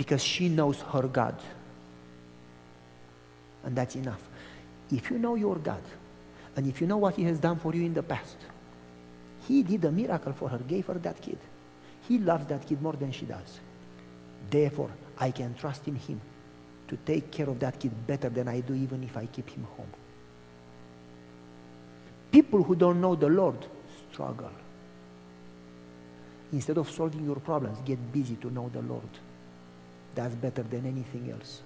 because she knows her God. And that's enough. If you know your God, and if you know what He has done for you in the past, He did a miracle for her, gave her that kid. He loves that kid more than she does. Therefore, I can trust in Him to take care of that kid better than I do, even if I keep him home. People who don't know the Lord struggle. Instead of solving your problems, get busy to know the Lord. That's better than anything else.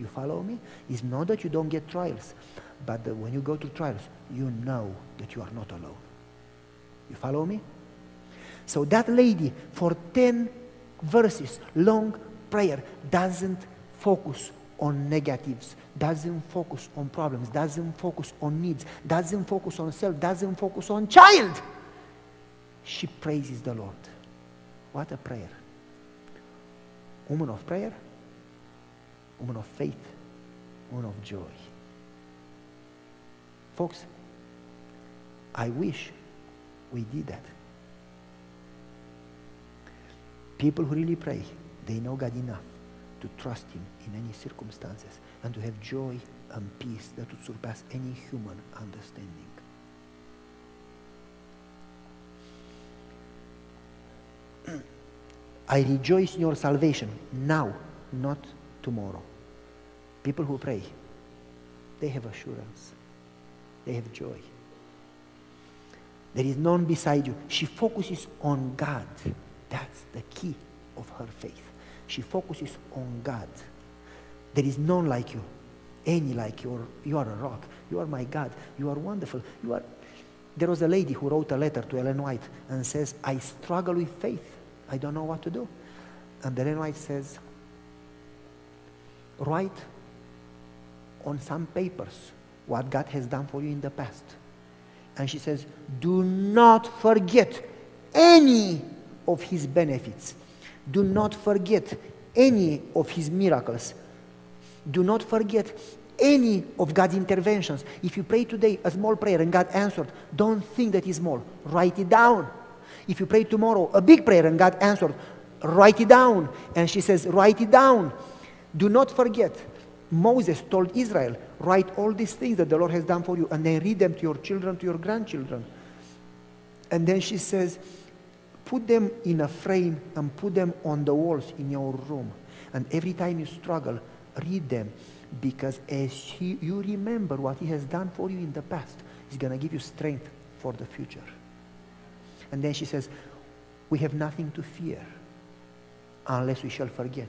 You follow me? It's not that you don't get trials, but when you go through trials, you know that you are not alone. You follow me? So that lady, for 10 verses, long prayer, doesn't focus on negatives, doesn't focus on problems, doesn't focus on needs, doesn't focus on self, doesn't focus on child. She praises the Lord. What a prayer. Woman of prayer, woman of faith, woman of joy. Folks, I wish we did that. People who really pray, they know God enough to trust Him in any circumstances and to have joy and peace that would surpass any human understanding. I rejoice in your salvation now, not tomorrow. People who pray, they have assurance. They have joy. There is none beside you. She focuses on God. That's the key of her faith. She focuses on God. There is none like you, any like you. You are a rock. You are my God. You are wonderful. You are. There was a lady who wrote a letter to Ellen White and says, I struggle with faith. I don't know what to do. And Ellen White says, write on some papers what God has done for you in the past. And she says, do not forget any of His benefits. Do not forget any of His miracles. Do not forget any of God's interventions. If you pray today a small prayer and God answered, don't think that it's small. Write it down. If you pray tomorrow a big prayer and God answered, write it down. And she says, write it down. Do not forget, Moses told Israel, write all these things that the Lord has done for you and then read them to your children, to your grandchildren. And then she says, put them in a frame and put them on the walls in your room. And every time you struggle, read them, because as you remember what He has done for you in the past, it's going to give you strength for the future. And then she says, we have nothing to fear unless we shall forget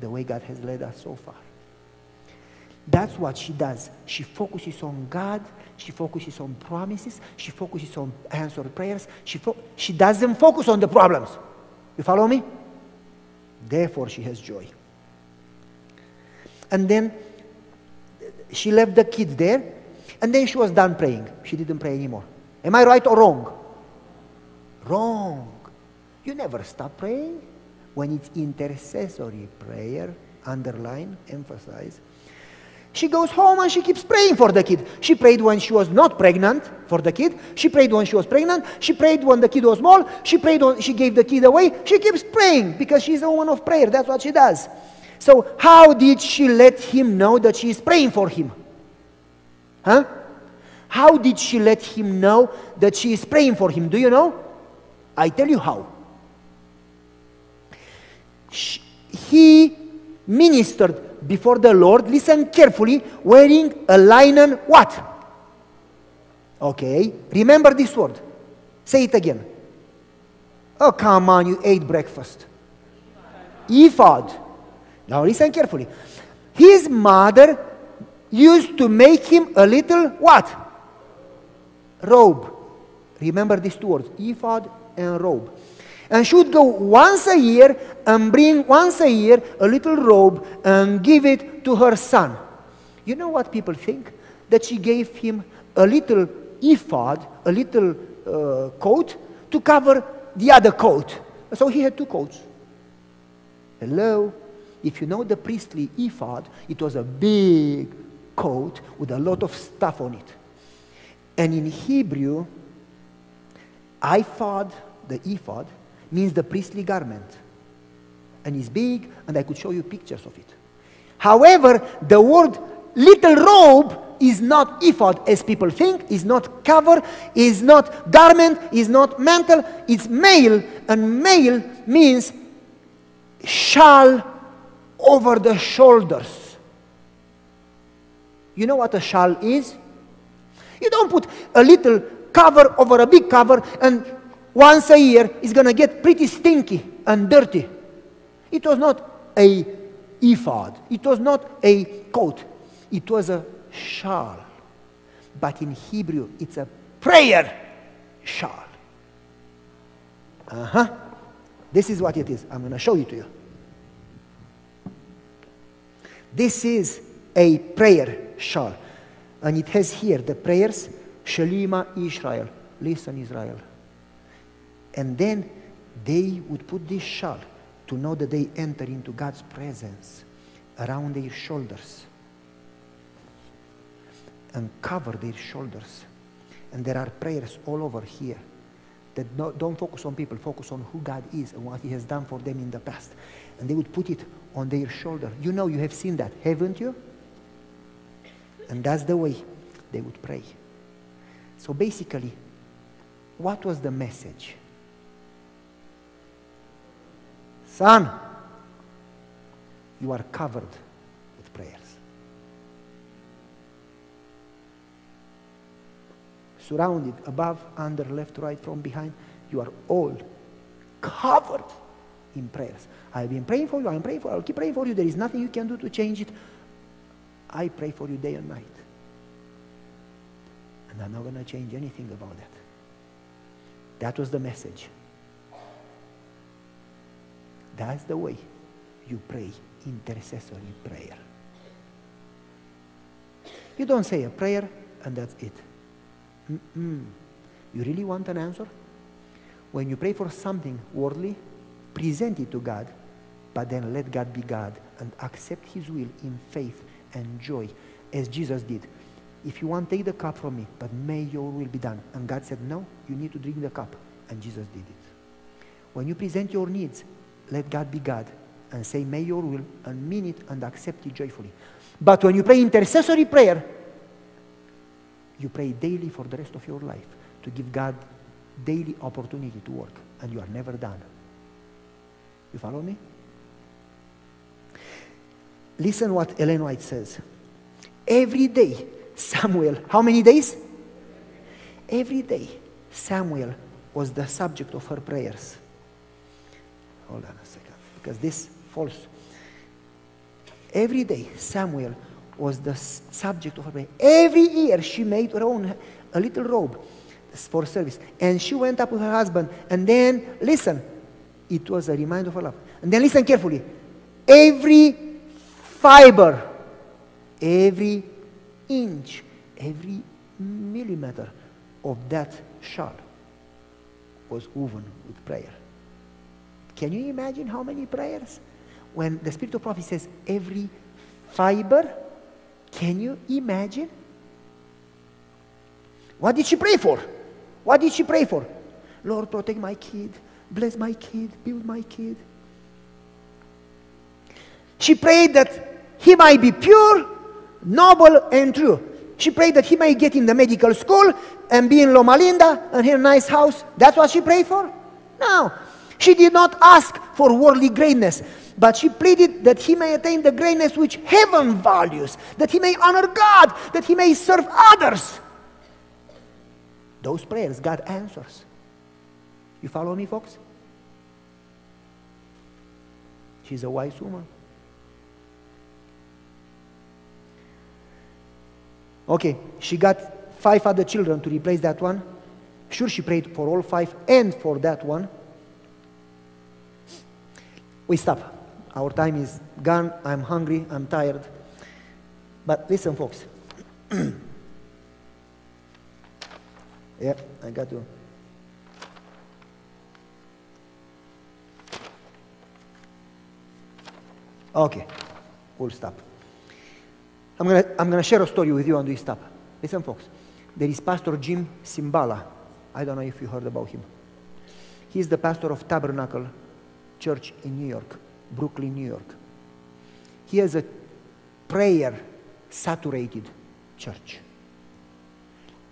the way God has led us so far. That's what she does. She focuses on God. She focuses on promises. She focuses on answered prayers. She doesn't focus on the problems. You follow me? Therefore, she has joy. And then she left the kid there, and then she was done praying. She didn't pray anymore. Am I right or wrong? Wrong. You never stop praying. When it's intercessory prayer, underline, emphasize. She goes home and she keeps praying for the kid. She prayed when she was not pregnant for the kid. She prayed when she was pregnant. She prayed when the kid was small. She prayed when she gave the kid away. She keeps praying because she's a woman of prayer. That's what she does. So how did she let him know that she is praying for him? Huh? How did she let him know that she is praying for him? Do you know? I tell you how. He ministered before the Lord, listen carefully, wearing a linen what? Okay, remember this word. Say it again. Oh, come on, you ate breakfast. Ephod. Now listen carefully. His mother used to make him a little what? Robe. Remember these two words, ephod and robe. And she would go once a year and bring once a year a little robe and give it to her son. You know what people think? That she gave him a little ephod, a little coat to cover the other coat. So he had two coats. Hello? If you know the priestly ephod, it was a big coat with a lot of stuff on it. And in Hebrew, the ephod means the priestly garment. and it's big, and I could show you pictures of it. However, the word little robe is not ephod, as people think, is not cover, is not garment, is not mantle, it's male, and male means shawl over the shoulders. You know what a shawl is? You don't put a little cover over a big cover, and once a year it's going to get pretty stinky and dirty. It was not a ephod, it was not a coat, it was a shawl. But in Hebrew, it's a prayer shawl. This is what it is. I'm going to show it to you. This is a prayer shawl. And it has here the prayers, Shema Yisrael, listen Israel. And then they would put this shawl to know that they enter into God's presence around their shoulders and cover their shoulders. And there are prayers all over here that don't focus on people, focus on who God is and what He has done for them in the past. And they would put it on their shoulder. You know, you have seen that, haven't you? And that's the way they would pray. So basically, what was the message? Son, you are covered with prayers. Surrounded, above, under, left, right, from behind, you are all covered in prayers. I've been praying for you, I'm praying for you, I'll keep praying for you, there is nothing you can do to change it. I pray for you day and night. And I'm not going to change anything about that. That was the message. That's the way you pray, intercessory prayer. You don't say a prayer and that's it. You really want an answer? When you pray for something worldly, present it to God, but then let God be God and accept His will in faith and joy, as Jesus did. If you want, take the cup from me, but may your will be done. And God said, no, you need to drink the cup. And Jesus did it. When you present your needs, let God be God and say, may your will, and mean it and accept it joyfully. But when you pray intercessory prayer, you pray daily for the rest of your life to give God daily opportunity to work, and you are never done. You follow me? Listen what Ellen White says. Every day, Samuel, how many days? Every day, Samuel was the subject of her prayers. Hold on a second, because this falls. Every day, Samuel was the subject of her prayer. Every year she made her own a little robe for service. And she went up with her husband. And then, listen, it was a reminder of her love. And then listen carefully. Every fiber, every inch, every millimeter of that shawl was woven with prayer. Can you imagine how many prayers? When the Spirit of Prophecy says every fiber, can you imagine? What did she pray for? What did she pray for? Lord, protect my kid, bless my kid, build my kid. She prayed that he might be pure, noble, and true. She prayed that he might get in the medical school and be in Loma Linda and have a nice house. That's what she prayed for? No. She did not ask for worldly greatness, but she pleaded that he may attain the greatness which heaven values, that he may honor God, that he may serve others. Those prayers, God answers. You follow me, folks? She's a wise woman. Okay, she got 5 other children to replace that one. Sure, she prayed for all 5 and for that one. We stop. Our time is gone. I'm hungry. I'm tired. But listen, folks. Yeah, I got to. Okay, we'll stop. I'm gonna share a story with you and we stop. Listen, folks. There is Pastor Jim Cimbala. I don't know if you heard about him. He's the pastor of Tabernacle Church in New York. Brooklyn, New York. He has a prayer-saturated church.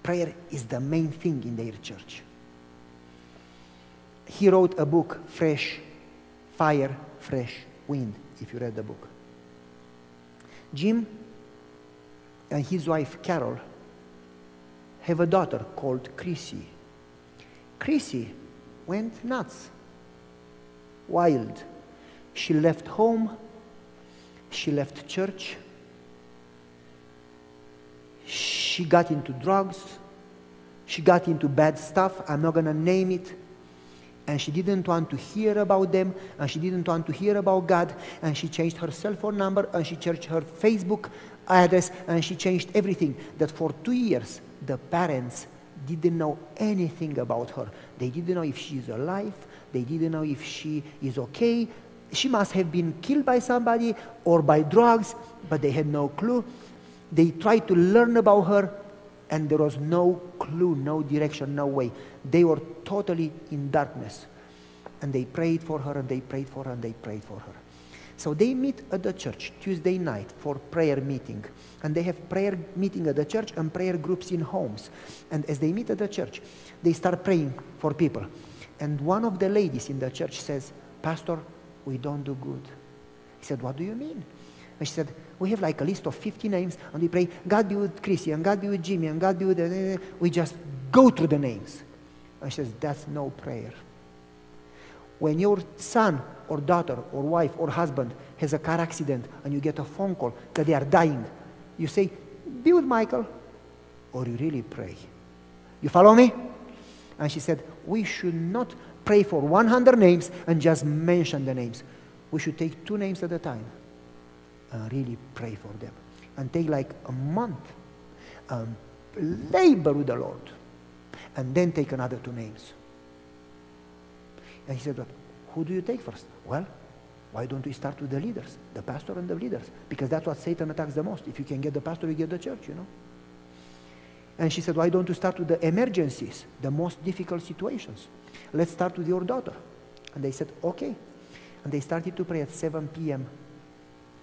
Prayer is the main thing in their church. He wrote a book, Fresh Fire, Fresh Wind, if you read the book. Jim and his wife, Carol, have a daughter called Chrissy. Chrissy went nuts, wild. She left home, she left church, she got into drugs, she got into bad stuff, I'm not going to name it, and she didn't want to hear about them, and she didn't want to hear about God, and she changed her cell phone number, and she changed her Facebook address, and she changed everything. That for 2 years, the parents didn't know anything about her. They didn't know if she's alive, they didn't know if she is okay. She must have been killed by somebody or by drugs, but they had no clue. They tried to learn about her, and there was no clue, no direction, no way. They were totally in darkness. And they prayed for her, and they prayed for her, and they prayed for her. So they meet at the church Tuesday night for prayer meeting. And they have prayer meeting at the church and prayer groups in homes. And as they meet at the church, they start praying for people. And one of the ladies in the church says, "Pastor, we don't do good." He said, "What do you mean?" And she said, "We have like a list of 50 names, and we pray, God be with Chrissy, and God be with Jimmy, and God be with... We just go through the names." And she says, "That's no prayer. When your son or daughter or wife or husband has a car accident and you get a phone call that they are dying, you say, 'Be with Michael,' or you really pray. You follow me?" And she said, "We should not pray for 100 names and just mention the names. We should take 2 names at a time and really pray for them, and take like a month, labor with the Lord, and then take another 2 names." And he said, "Well, who do you take first?" "Well, why don't we start with the leaders, the pastor and the leaders, because that's what Satan attacks the most. If you can get the pastor, you get the church, you know." And she said, "Why don't you start with the emergencies, the most difficult situations? Let's start with your daughter." And they said, "Okay." And they started to pray at 7 p.m.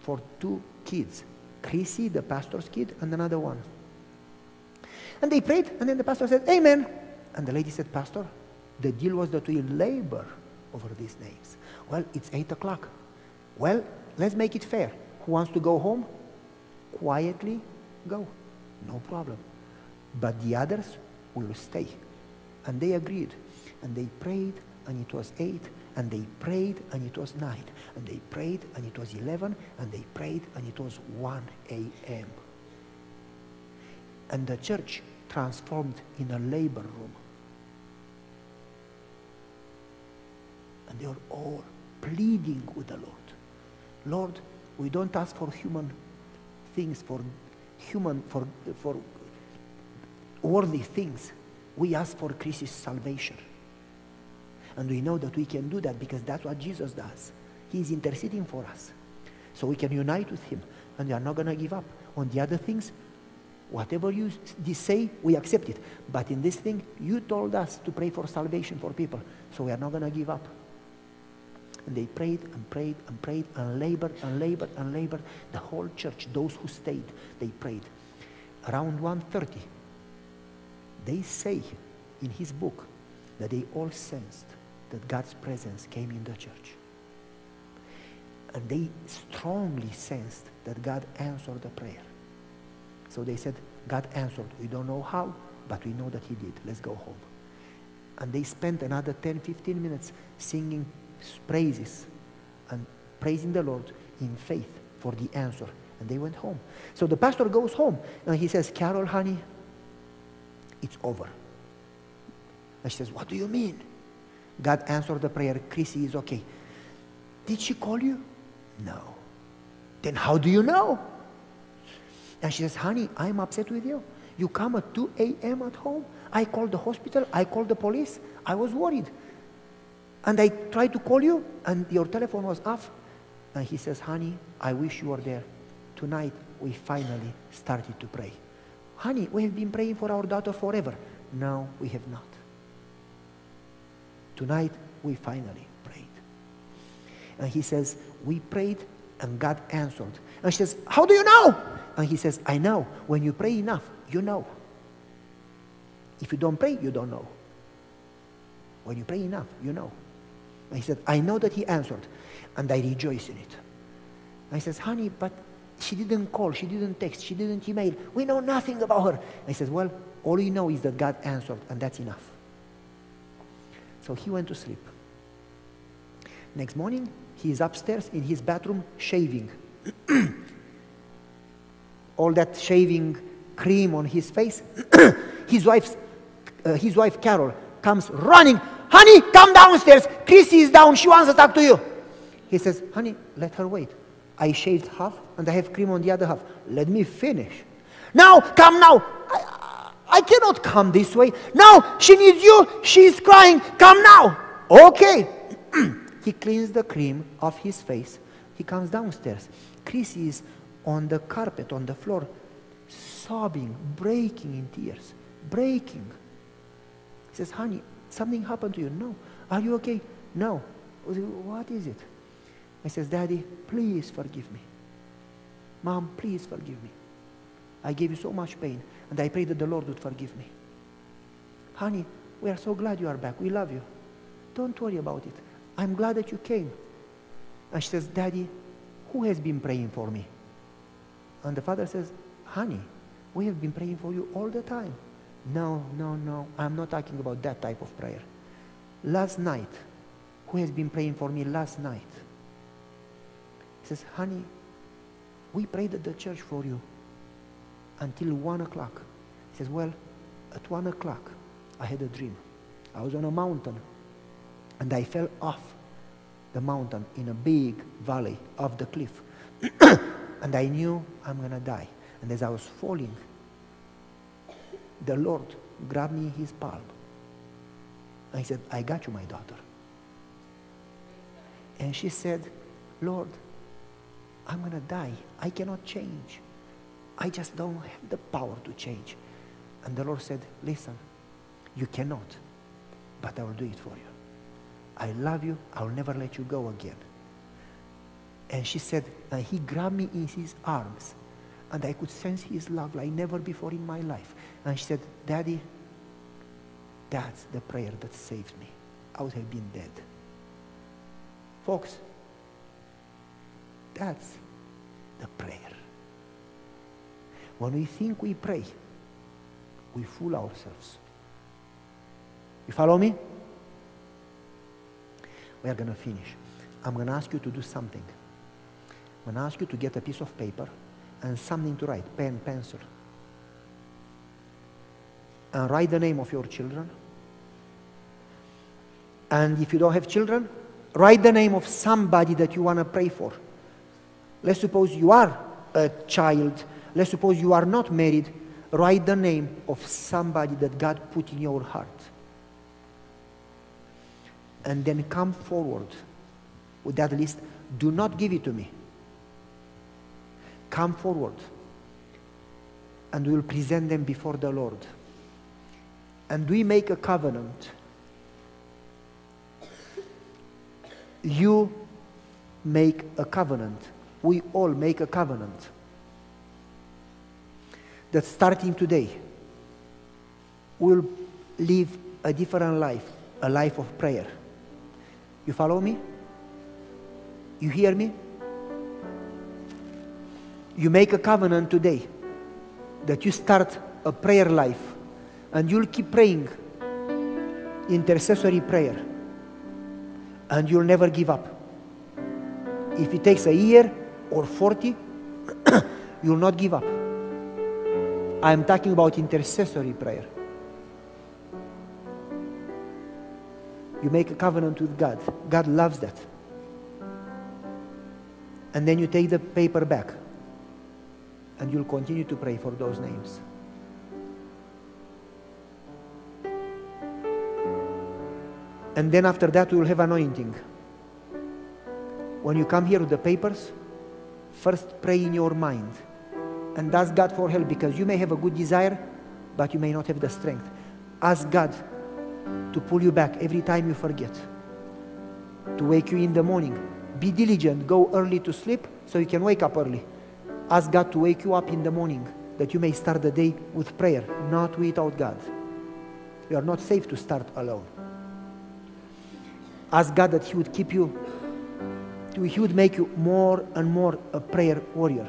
for 2 kids, Chrissy, the pastor's kid, and another one. And they prayed, and then the pastor said, "Amen." And the lady said, "Pastor, the deal was that we labor over these names." "Well, it's 8 o'clock. "Well, let's make it fair. Who wants to go home? Quietly go. No problem. But the others will stay." And they agreed. And they prayed, and it was 8. And they prayed, and it was 9. And they prayed, and it was 11. And they prayed, and it was 1 a.m. And the church transformed in a labor room. And they are all pleading with the Lord. "Lord, we don't ask for human things, for worldly things. We ask for Christ's salvation. And we know that we can do that because that's what Jesus does. He is interceding for us. So we can unite with him, and we are not going to give up. On the other things, whatever you say, we accept it. But in this thing, you told us to pray for salvation for people, so we are not going to give up." And they prayed and prayed and prayed and labored and labored and labored. The whole church, those who stayed, they prayed. Around 1:30, they say in his book that they all sensed that God's presence came in the church. And they strongly sensed that God answered the prayer. So they said, "God answered. We don't know how, but we know that he did. Let's go home." And they spent another 10-15 minutes singing praises and praising the Lord in faith for the answer. And they went home. So the pastor goes home, and he says, "Carol, honey, it's over." And she says, "What do you mean?" "God answered the prayer. Chrissy is okay." "Did she call you?" "No." "Then how do you know?" And she says, "Honey, I'm upset with you. You come at 2 a.m. at home. I called the hospital. I called the police. I was worried. And I tried to call you, and your telephone was off." And he says, "Honey, I wish you were there. Tonight, we finally started to pray." "Honey, we have been praying for our daughter forever." "No, we have not. Tonight, we finally prayed." And he says, we prayed and God answered. And she says, how do you know? And he says, I know. When you pray enough, you know. If you don't pray, you don't know. When you pray enough, you know. And he said, I know that he answered, and I rejoice in it. And he says, honey, but she didn't call, she didn't text, she didn't email. We know nothing about her. And he says, well, all you know is that God answered, and that's enough. So he went to sleep. Next morning, he is upstairs in his bathroom shaving. All that shaving cream on his face. His wife, Carol, comes running. Honey, come downstairs. Chrissy is down. She wants to talk to you. He says, honey, let her wait. I shaved half and I have cream on the other half. Let me finish. Now, come now. I cannot come this way. Now, she needs you. She's crying. Come now. Okay. He cleans the cream off his face. He comes downstairs. Chrissy is on the carpet, on the floor, sobbing, breaking in tears, breaking. He says, honey, something happened to you. No. Are you okay? No. What is it? I says, Daddy, please forgive me. Mom, please forgive me. I gave you so much pain, and I pray that the Lord would forgive me. Honey, we are so glad you are back. We love you. Don't worry about it. I'm glad that you came. And she says, Daddy, who has been praying for me? And the father says, honey, we have been praying for you all the time. No, I'm not talking about that type of prayer. Last night, who has been praying for me last night? He says, honey, we prayed at the church for you until 1 o'clock. He says, well, at 1 o'clock, I had a dream. I was on a mountain and I fell off the mountain in a big valley off the cliff. And I knew I'm going to die. And as I was falling, the Lord grabbed me in his palm. And he said, I got you, my daughter. And she said, Lord, I'm going to die. I cannot change. I just don't have the power to change. And the Lord said, listen, you cannot, but I will do it for you. I love you. I will never let you go again. And she said, and he grabbed me in his arms. And I could sense his love like never before in my life. And she said, Daddy, that's the prayer that saved me. I would have been dead. Folks, that's the prayer. When we think we pray, we fool ourselves. You follow me? We are going to finish. I'm going to ask you to do something. I'm going to ask you to get a piece of paper and something to write, pen, pencil. And write the name of your children. And if you don't have children, write the name of somebody that you want to pray for. Let's suppose you are a child. Let's suppose you are not married. Write the name of somebody that God put in your heart. And then come forward with that list. Do not give it to me. Come forward, and we will present them before the Lord. And we make a covenant. You make a covenant. We all make a covenant. That starting today, we'll live a different life, a life of prayer. You follow me? You hear me? You make a covenant today that you start a prayer life and you'll keep praying intercessory prayer and you'll never give up. If it takes a year or 40, you'll not give up. I'm talking about intercessory prayer. You make a covenant with God. God loves that. And then you take the paper back. And you'll continue to pray for those names. And then after that, we'll have anointing. When you come here with the papers, first pray in your mind. And ask God for help, because you may have a good desire, but you may not have the strength. Ask God to pull you back every time you forget. To wake you in the morning. Be diligent, go early to sleep so you can wake up early. Ask God to wake you up in the morning that you may start the day with prayer, not without God. You are not safe to start alone. Ask God that He would keep you, He would make you more and more a prayer warrior.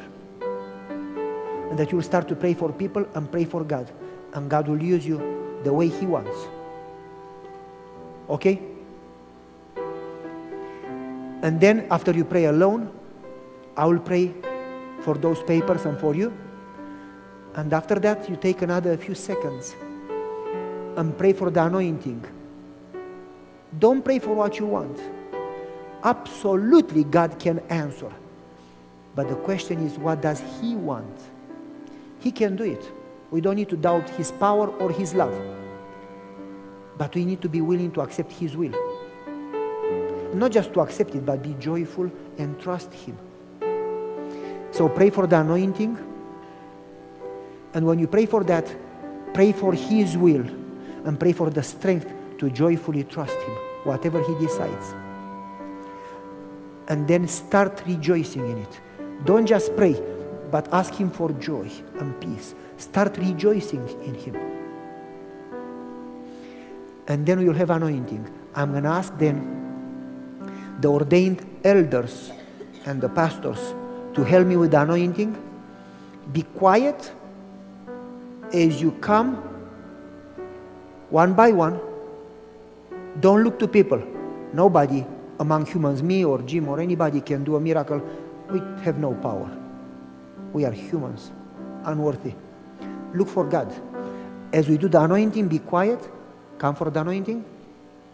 And that you will start to pray for people and pray for God. And God will use you the way He wants. Okay? And then after you pray alone, I will pray for those papers and for you. And after that, you take another few seconds and pray for the anointing. Don't pray for what you want. Absolutely, God can answer. But the question is, what does He want? He can do it. We don't need to doubt His power or His love. But we need to be willing to accept His will. Not just to accept it, but be joyful and trust Him. So pray for the anointing. And when you pray for that, pray for His will and pray for the strength to joyfully trust Him, whatever He decides. And then start rejoicing in it. Don't just pray, but ask Him for joy and peace. Start rejoicing in Him. And then you'll have anointing. I'm going to ask then the ordained elders and the pastors to help me with the anointing. Be quiet as you come, one by one. Don't look to people. Nobody among humans, me or Jim or anybody, can do a miracle. We have no power. We are humans, unworthy. Look for God. As we do the anointing, be quiet. Come for the anointing.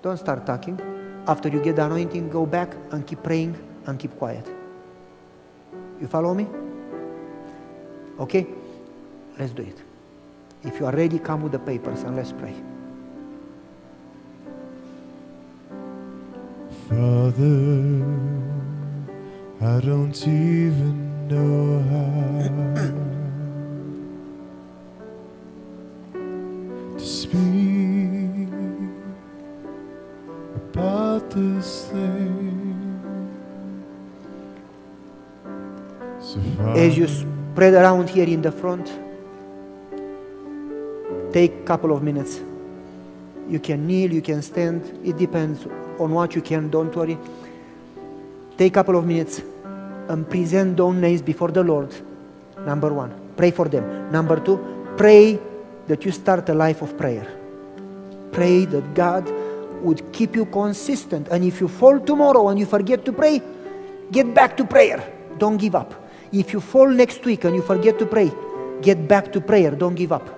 Don't start talking. After you get the anointing, go back and keep praying and keep quiet. You follow me? Okay? Let's do it. If you are ready, come with the papers and let's pray. Father, I don't even know how to speak about this thing. So Father, as you spread around here in the front, take a couple of minutes. You can kneel, you can stand, it depends on what you can, don't worry. Take a couple of minutes and present those names before the Lord. Number one, pray for them. Number two, pray that you start a life of prayer. Pray that God would keep you consistent. And if you fall tomorrow and you forget to pray, get back to prayer. Don't give up. If you fall next week and you forget to pray, get back to prayer. Don't give up.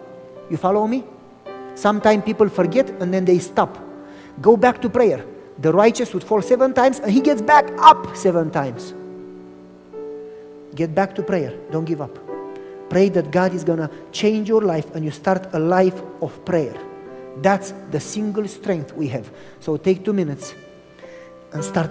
You follow me? Sometimes people forget and then they stop. Go back to prayer. The righteous would fall 7 times and he gets back up 7 times. Get back to prayer. Don't give up. Pray that God is going to change your life and you start a life of prayer. That's the single strength we have. So take 2 minutes and start.